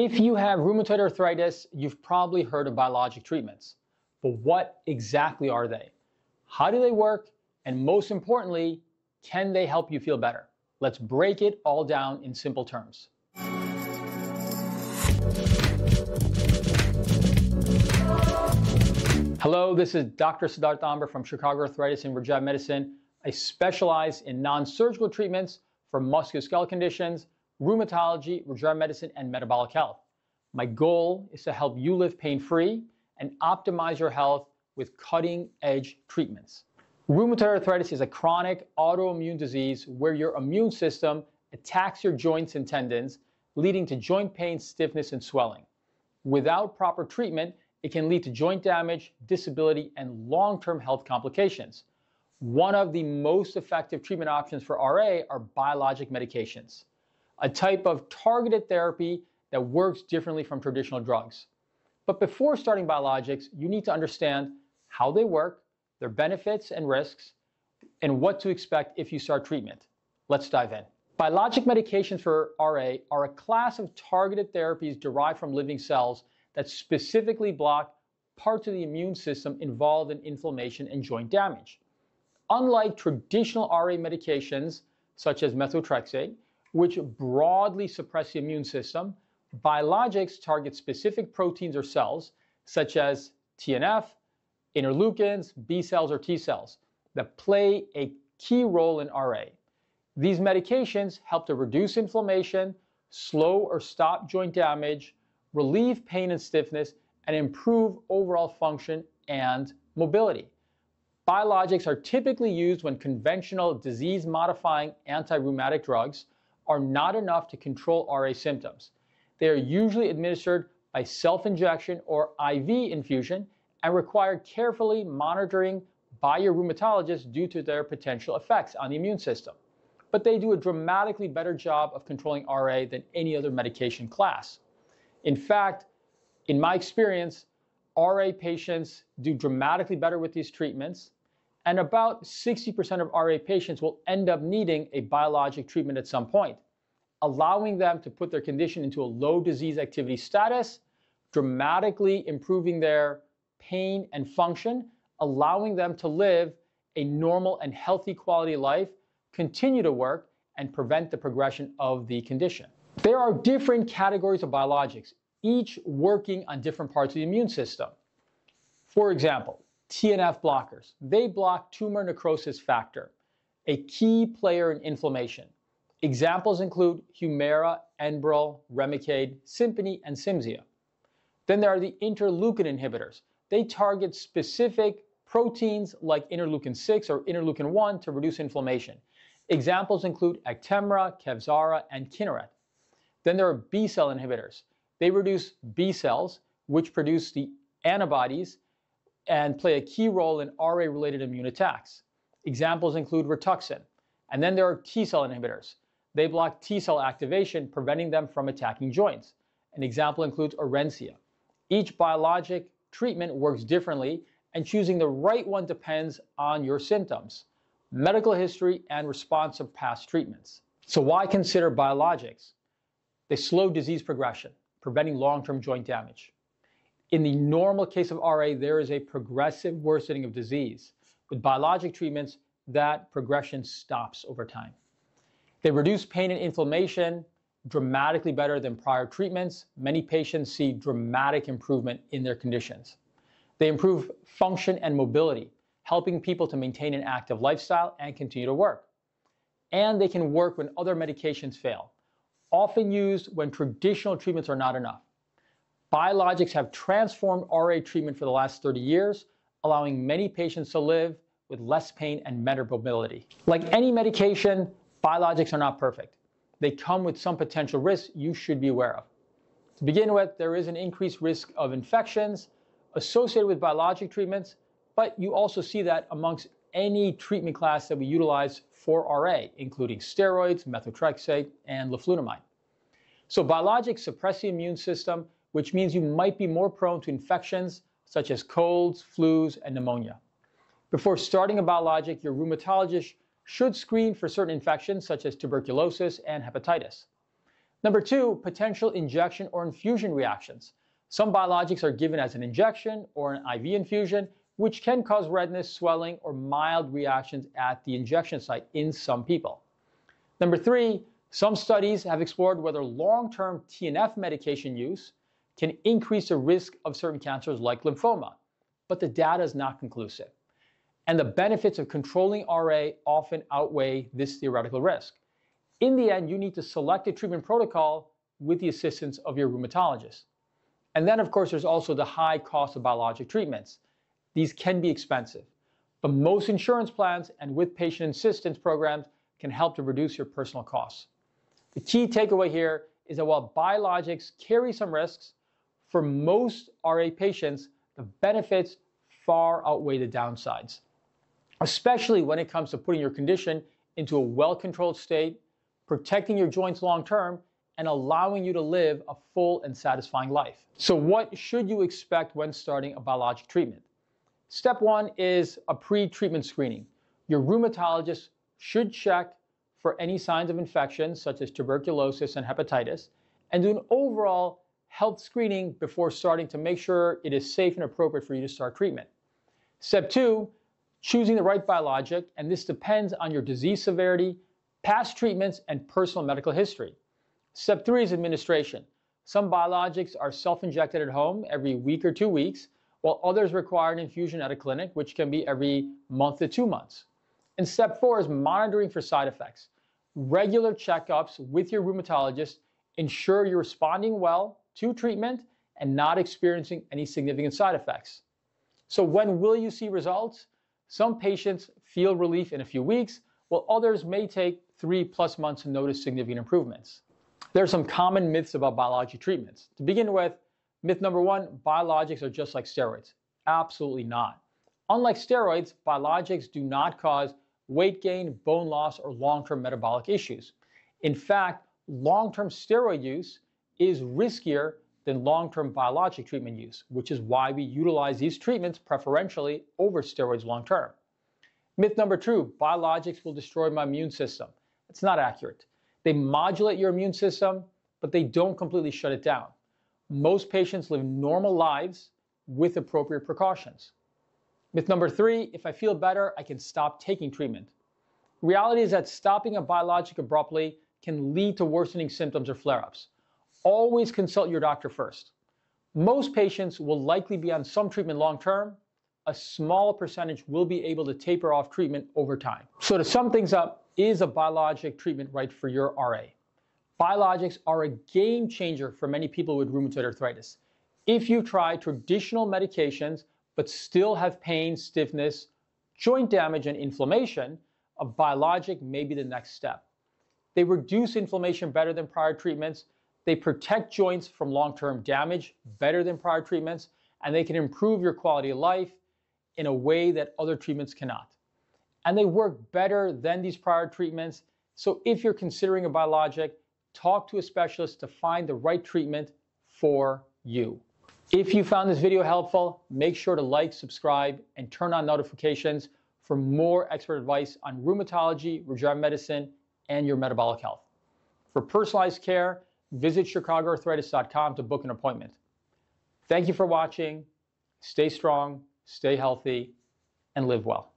If you have rheumatoid arthritis, you've probably heard of biologic treatments, but what exactly are they? How do they work? And most importantly, can they help you feel better? Let's break it all down in simple terms. Hello, this is Dr. Siddharth Tambar from Chicago Arthritis and Regenerative Medicine. I specialize in non-surgical treatments for musculoskeletal conditions, rheumatology, regenerative medicine, and metabolic health. My goal is to help you live pain-free and optimize your health with cutting-edge treatments. Rheumatoid arthritis is a chronic autoimmune disease where your immune system attacks your joints and tendons, leading to joint pain, stiffness, and swelling. Without proper treatment, it can lead to joint damage, disability, and long-term health complications. One of the most effective treatment options for RA are biologic medications, a type of targeted therapy that works differently from traditional drugs. But before starting biologics, you need to understand how they work, their benefits and risks, and what to expect if you start treatment. Let's dive in. Biologic medications for RA are a class of targeted therapies derived from living cells that specifically block parts of the immune system involved in inflammation and joint damage. Unlike traditional RA medications, such as methotrexate, which broadly suppress the immune system, biologics target specific proteins or cells, such as TNF, interleukins, B cells or T cells, that play a key role in RA. These medications help to reduce inflammation, slow or stop joint damage, relieve pain and stiffness, and improve overall function and mobility. Biologics are typically used when conventional disease-modifying anti-rheumatic drugs are not enough to control RA symptoms. They are usually administered by self-injection or IV infusion and require carefully monitoring by your rheumatologist due to their potential effects on the immune system. But they do a dramatically better job of controlling RA than any other medication class. In fact, in my experience, RA patients do dramatically better with these treatments, and about 60% of RA patients will end up needing a biologic treatment at some point, allowing them to put their condition into a low disease activity status, dramatically improving their pain and function, allowing them to live a normal and healthy quality life, continue to work, and prevent the progression of the condition. There are different categories of biologics, each working on different parts of the immune system. For example, TNF blockers. They block tumor necrosis factor, a key player in inflammation. Examples include Humira, Enbrel, Remicade, Simponi, and Simzia. Then there are the interleukin inhibitors. They target specific proteins like interleukin-6 or interleukin-1 to reduce inflammation. Examples include Actemra, Kevzara, and Kineret. Then there are B cell inhibitors. They reduce B cells, which produce the antibodies and play a key role in RA-related immune attacks. Examples include Rituxan. And then there are T cell inhibitors. They block T cell activation, preventing them from attacking joints. An example includes Orencia. Each biologic treatment works differently, and choosing the right one depends on your symptoms, medical history, and response of past treatments. So why consider biologics? They slow disease progression, preventing long-term joint damage. In the normal case of RA, there is a progressive worsening of disease. With biologic treatments, that progression stops over time. They reduce pain and inflammation dramatically better than prior treatments. Many patients see dramatic improvement in their conditions. They improve function and mobility, helping people to maintain an active lifestyle and continue to work. And they can work when other medications fail, often used when traditional treatments are not enough. Biologics have transformed RA treatment for the last 30 years, allowing many patients to live with less pain and better mobility. Like any medication, biologics are not perfect. They come with some potential risks you should be aware of. To begin with, there is an increased risk of infections associated with biologic treatments, but you also see that amongst any treatment class that we utilize for RA, including steroids, methotrexate, and leflunomide. So biologics suppress the immune system, which means you might be more prone to infections such as colds, flus, and pneumonia. Before starting a biologic, your rheumatologist should screen for certain infections such as tuberculosis and hepatitis. Number two, potential injection or infusion reactions. Some biologics are given as an injection or an IV infusion, which can cause redness, swelling, or mild reactions at the injection site in some people. Number three, some studies have explored whether long-term TNF medication use can increase the risk of certain cancers like lymphoma, but the data is not conclusive. And the benefits of controlling RA often outweigh this theoretical risk. In the end, you need to select a treatment protocol with the assistance of your rheumatologist. And then, of course, there's also the high cost of biologic treatments. These can be expensive, but most insurance plans and with patient assistance programs can help to reduce your personal costs. The key takeaway here is that while biologics carry some risks, for most RA patients, the benefits far outweigh the downsides, especially when it comes to putting your condition into a well-controlled state, protecting your joints long-term, and allowing you to live a full and satisfying life. So what should you expect when starting a biologic treatment? Step one is a pre-treatment screening. Your rheumatologist should check for any signs of infection, such as tuberculosis and hepatitis, and do an overall health screening before starting to make sure it is safe and appropriate for you to start treatment. Step two, choosing the right biologic, and this depends on your disease severity, past treatments, and personal medical history. Step three is administration. Some biologics are self-injected at home every week or 2 weeks, while others require an infusion at a clinic, which can be every month to 2 months. And step four is monitoring for side effects. Regular checkups with your rheumatologist ensure you're responding well to treatment and not experiencing any significant side effects. So when will you see results? Some patients feel relief in a few weeks, while others may take 3+ months to notice significant improvements. There are some common myths about biologic treatments. To begin with, myth number one, biologics are just like steroids. Absolutely not. Unlike steroids, biologics do not cause weight gain, bone loss, or long-term metabolic issues. In fact, long-term steroid use is riskier than long-term biologic treatment use, which is why we utilize these treatments preferentially over steroids long-term. Myth number two, biologics will destroy my immune system. That's not accurate. They modulate your immune system, but they don't completely shut it down. Most patients live normal lives with appropriate precautions. Myth number three, if I feel better, I can stop taking treatment. Reality is that stopping a biologic abruptly can lead to worsening symptoms or flare-ups. Always consult your doctor first. Most patients will likely be on some treatment long-term. A small percentage will be able to taper off treatment over time. So to sum things up, is a biologic treatment right for your RA? Biologics are a game changer for many people with rheumatoid arthritis. If you try traditional medications but still have pain, stiffness, joint damage, and inflammation, a biologic may be the next step. They reduce inflammation better than prior treatments. They protect joints from long-term damage better than prior treatments, and they can improve your quality of life in a way that other treatments cannot. And they work better than these prior treatments. So if you're considering a biologic, talk to a specialist to find the right treatment for you. If you found this video helpful, make sure to like, subscribe, and turn on notifications for more expert advice on rheumatology, regenerative medicine, and your metabolic health. For personalized care, visit ChicagoArthritis.com to book an appointment. Thank you for watching. Stay strong, stay healthy, and live well.